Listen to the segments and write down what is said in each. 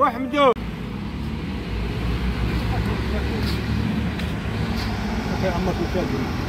وحمدو يا عمك الكاذب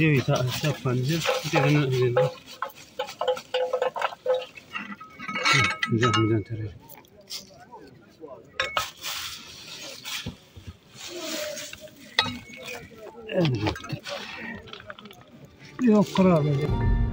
ندير تاع الشفه ندير هنا زينه نجاوب من الانتيريور يا قرابه